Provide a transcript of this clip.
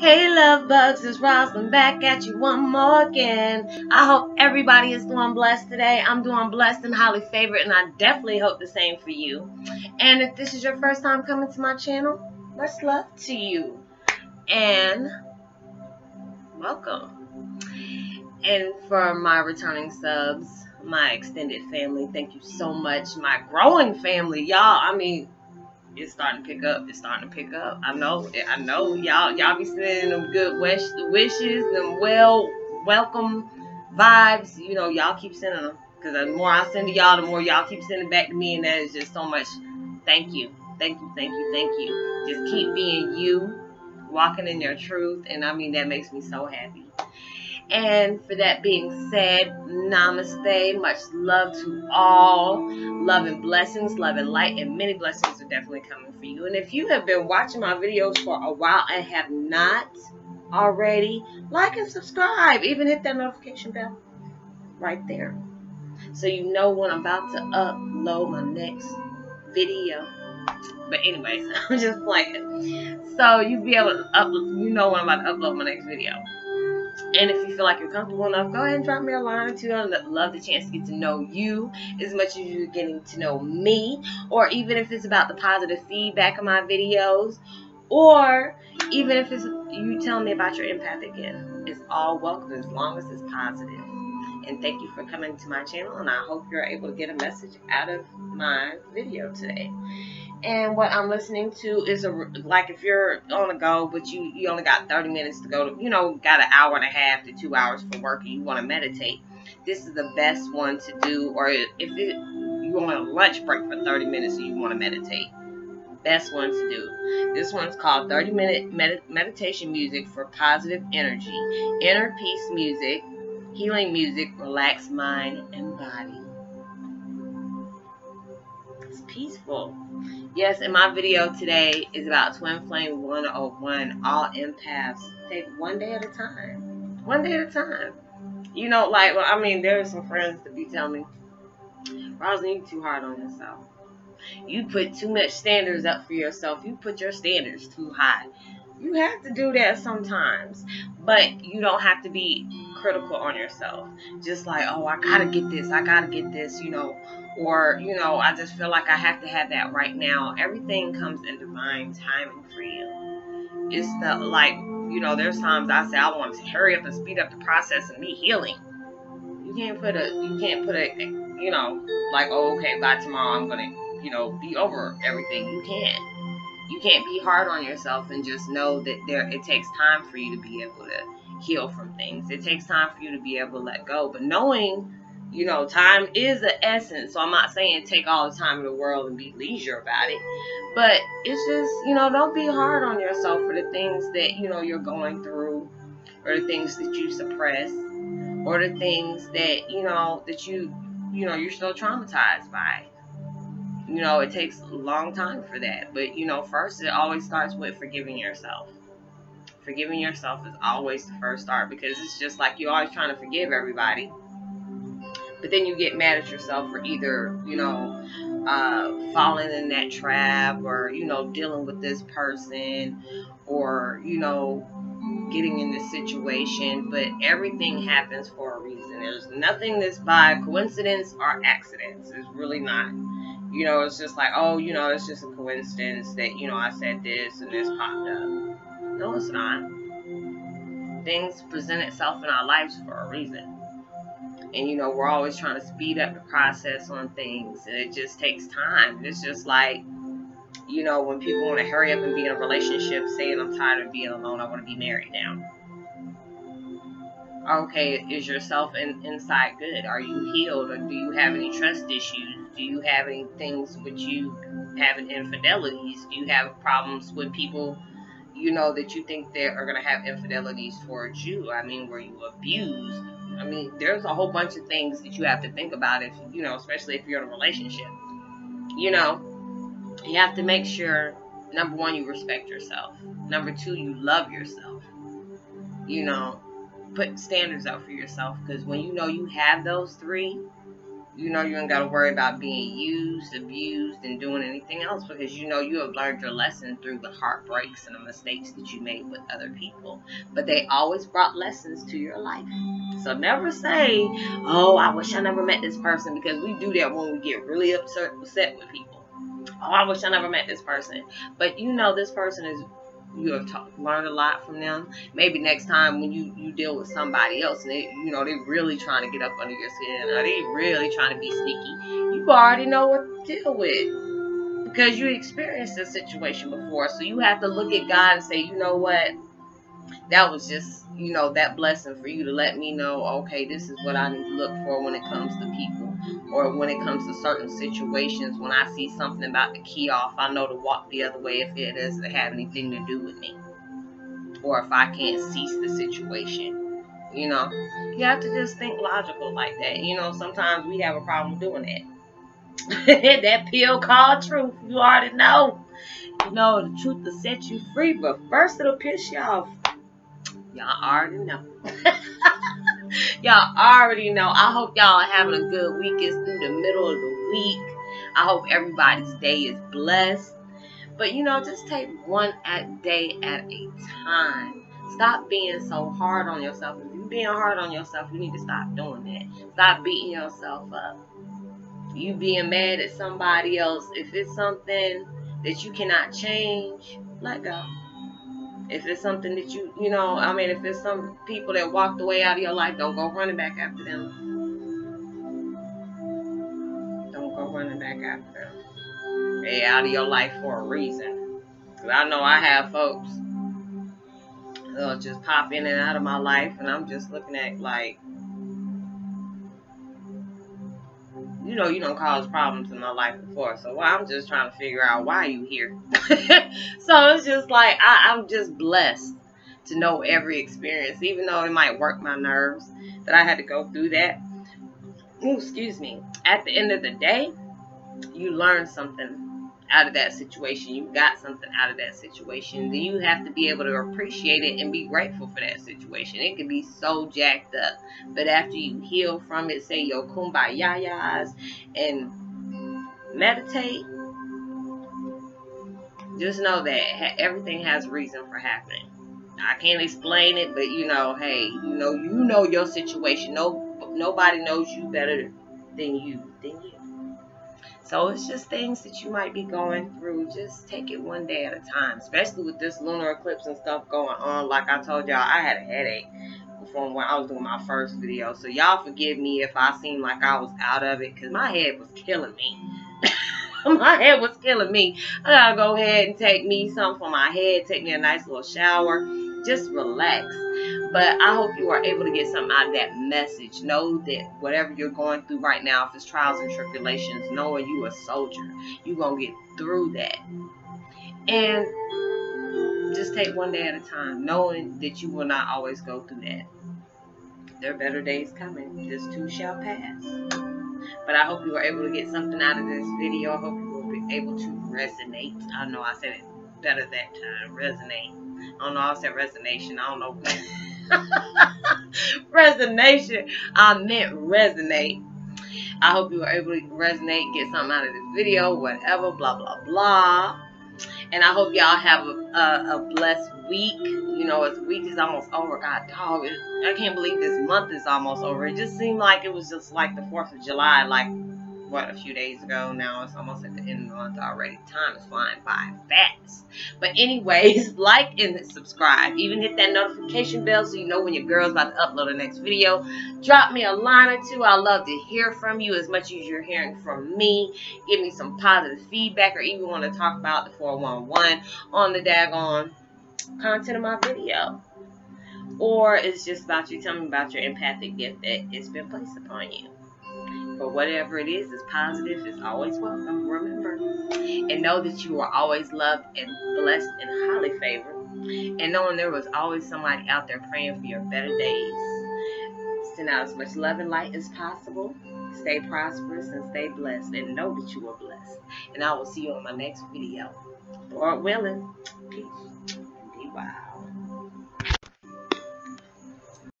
Hey love bugs, it's Roslyn back at you one more again. I hope everybody is doing blessed today. I'm doing blessed and highly favored, and I definitely hope the same for you. And if this is your first time coming to my channel, much love to you and welcome. And for my returning subs, my extended family, thank you so much. My growing family, y'all, I mean, it's starting to pick up. It's starting to pick up. I know. Y'all be sending them good wishes, them welcome vibes. You know, y'all keep sending them, because the more I send to y'all, the more y'all keep sending back to me, and that is just so much. Thank you, thank you, thank you, thank you. Just keep being you, walking in your truth, and I mean that makes me so happy. And for that being said, namaste, much love to all, love and blessings, love and light, and many blessings are definitely coming for you. And if you have been watching my videos for a while and have not already, like and subscribe, even hit that notification bell right there, so you know when I'm about to upload my next video. But anyways, I'm just playing, so you'll be able to upload, you know when I'm about to upload my next video. And if you feel like you're comfortable enough, go ahead and drop me a line or two. I'd love the chance to get to know you as much as you're getting to know me. Or even if it's about the positive feedback of my videos. Or even if it's you telling me about your impact again. It's all welcome as long as it's positive. And thank you for coming to my channel. And I hope you're able to get a message out of my video today. And what I'm listening to is, like, if you're on a go, but you only got 30 minutes to go to, you know, got an hour and a half to 2 hours for work and you want to meditate, this is the best one to do. Or if you on a lunch break for 30 minutes and you want to meditate, best one to do. This one's called 30-Minute Meditation Music for Positive Energy, Inner Peace Music, Healing Music, Relaxed Mind and Body. It's peaceful. Yes, and my video today is about Twin Flame 101. All empaths take one day at a time. One day at a time. You know, like, well, I mean, there are some friends that be telling me, Roslyn, you're too hard on yourself. You put too much standards up for yourself. You put your standards too high. You have to do that sometimes, but you don't have to be critical on yourself. Just like, oh, I gotta get this, I gotta get this, you know, or, you know, I just feel like I have to have that right now. Everything comes in divine timing for you. It's the, like, you know, there's times I say I want to hurry up and speed up the process of me healing. You can't put a, you know, like, oh, okay, by tomorrow I'm gonna, you know, be over everything. You can't. You can't be hard on yourself, and just know that it takes time for you to be able to heal from things. It takes time for you to be able to let go. But knowing, you know, time is an essence. So I'm not saying take all the time in the world and be leisure about it. But it's just, you know, don't be hard on yourself for the things that, you know, you're going through, or the things that you suppress, or the things that, you know, you're still traumatized by. You know, it takes a long time for that. But, you know, first it always starts with forgiving yourself. Forgiving yourself is always the first start, because it's just like you're always trying to forgive everybody. But then you get mad at yourself for either, you know, falling in that trap, or, you know, dealing with this person, or, you know, getting in this situation. But everything happens for a reason. There's nothing that's by coincidence or accidents. It's really not. You know, it's just like, oh, you know, it's just a coincidence that, you know, I said this and this popped up. No, it's not. Things present itself in our lives for a reason. And, you know, we're always trying to speed up the process on things. And it just takes time. It's just like, you know, when people want to hurry up and be in a relationship, saying, I'm tired of being alone, I want to be married now. Okay, is yourself inside good? Are you healed? Or do you have any trust issues? Do you have any things which you have in infidelities? Do you have problems with people, you know, that you think they are going to have infidelities towards you? I mean, were you abused? I mean, there's a whole bunch of things that you have to think about, if, you know, especially if you're in a relationship. You know, you have to make sure, number one, you respect yourself. Number two, you love yourself. You know, put standards up for yourself, because when you know you have those three, You know you ain't got to worry about being used, abused, and doing anything else, because you know you have learned your lesson through the heartbreaks and the mistakes that you made with other people. But they always brought lessons to your life. So never say, oh, I wish I never met this person, because we do that when we get really upset with people. Oh, I wish I never met this person. But you know this person is... you have learned a lot from them. Maybe next time when you deal with somebody else and they're really trying to get up under your skin, or they really trying to be sneaky, you already know what to deal with because you experienced this situation before. So you have to look at God and say, you know what, that was just, you know, that blessing for you to let me know, okay, this is what I need to look for when it comes to people, or when it comes to certain situations. When I see something about the key off, I know to walk the other way if it doesn't have anything to do with me, or if I can't cease the situation. You know, you have to just think logical like that. You know, sometimes we have a problem doing that. That pill called truth, you already know. You know, the truth will set you free, but first it'll piss you off. Y'all already know. Y'all already know. I hope y'all are having a good week. It's through the middle of the week. I hope everybody's day is blessed. But, you know, just take one day at a time. Stop being so hard on yourself. If you're being hard on yourself, you need to stop doing that. Stop beating yourself up. You being mad at somebody else. If it's something that you cannot change, let go. If it's something that if it's some people that walked away out of your life, don't go running back after them. Don't go running back after them. They out of your life for a reason. Because I know I have folks that'll just pop in and out of my life, and I'm just looking at, like, you know, you don't cause problems in my life before, so I'm just trying to figure out why you here. So it's just like, I'm just blessed to know every experience, even though it might work my nerves that I had to go through that. Ooh, excuse me. At the end of the day, you learn something out of that situation. You got something out of that situation. Then you have to be able to appreciate it and be grateful for that situation. It can be so jacked up, but after you heal from it, say your kumbayayas and meditate, just know that everything has reason for happening. I can't explain it, but you know, hey, you know your situation. Nobody knows you better than you. So it's just things that you might be going through. Just take it one day at a time, especially with this lunar eclipse and stuff going on. Like I told y'all, I had a headache from when I was doing my first video. So y'all forgive me if I seem like I was out of it, because my head was killing me. My head was killing me. I gotta go ahead and take me something for my head, take me a nice little shower, just relax. But I hope you are able to get something out of that message. Know that whatever you're going through right now, if it's trials and tribulations, knowing you a soldier, you're going to get through that. And just take one day at a time, knowing that you will not always go through that. There are better days coming. This too shall pass. But I hope you are able to get something out of this video. I hope you will be able to resonate. I know I said it better that time. Resonate. I don't know. I said resonation. I don't know. Resonation. I meant resonate. I hope you were able to resonate, get something out of this video, whatever, blah blah blah. And I hope y'all have a blessed week. You know, this week is almost over. God, dog, I can't believe this month is almost over. It just seemed like it was just like the 4th of July, like, what, a few days ago. Now it's almost at the end of the month already. Time is flying by fast. But anyways, like and subscribe. Even hit that notification bell so you know when your girl's about to upload the next video. Drop me a line or two. I love to hear from you as much as you're hearing from me. Give me some positive feedback, or even want to talk about the 411 on the daggone content of my video. Or it's just about you telling me about your empathic gift that has been placed upon you. But whatever it is, it's positive, it's always welcome. Remember, and know that you are always loved and blessed and highly favored. And knowing there was always somebody out there praying for your better days. Send out as much love and light as possible. Stay prosperous and stay blessed. And know that you are blessed. And I will see you on my next video. Lord willing, peace and be wild.